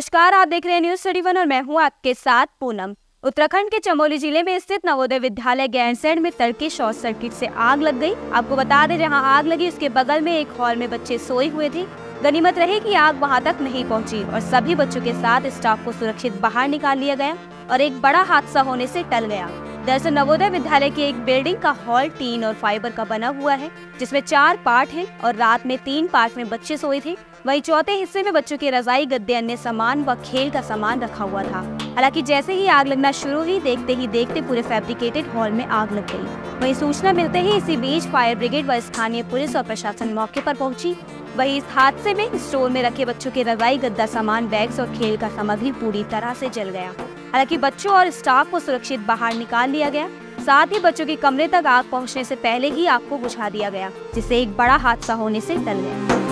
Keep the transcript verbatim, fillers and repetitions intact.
नमस्कार, आप देख रहे हैं न्यूज ट्वेंटी वन और मैं हूं आपके साथ पूनम। उत्तराखंड के चमोली जिले में स्थित नवोदय विद्यालय गैरसैंण में तड़के शॉर्ट सर्किट से आग लग गई। आपको बता दें, जहां आग लगी उसके बगल में एक हॉल में बच्चे सोए हुए थे। गनीमत रहे कि आग वहां तक नहीं पहुंची और सभी बच्चों के साथ स्टाफ को सुरक्षित बाहर निकाल लिया गया और एक बड़ा हादसा होने से टल गया। दरअसल नवोदय विद्यालय की एक बिल्डिंग का हॉल टीन और फाइबर का बना हुआ है, जिसमें चार पार्ट हैं और रात में तीन पार्ट में बच्चे सोए थे। वहीं चौथे हिस्से में बच्चों के रजाई, गद्दे, अन्य सामान व खेल का सामान रखा हुआ था। हालांकि जैसे ही आग लगना शुरू हुई, देखते ही देखते पूरे फैब्रिकेटेड हॉल में आग लग गई। वहीं सूचना मिलते ही इसी बीच फायर ब्रिगेड व स्थानीय पुलिस और प्रशासन मौके पर पहुंची। वहीं इस हादसे में स्टोर में रखे बच्चों के रजाई, गद्दा, सामान, बैग्स और खेल का सामग्री पूरी तरह से जल गया। हालांकि बच्चों और स्टाफ को सुरक्षित बाहर निकाल लिया गया। साथ ही बच्चों के कमरे तक आग पहुँचने से पहले ही आग को बुझा दिया गया, जिससे एक बड़ा हादसा होने से टल गया।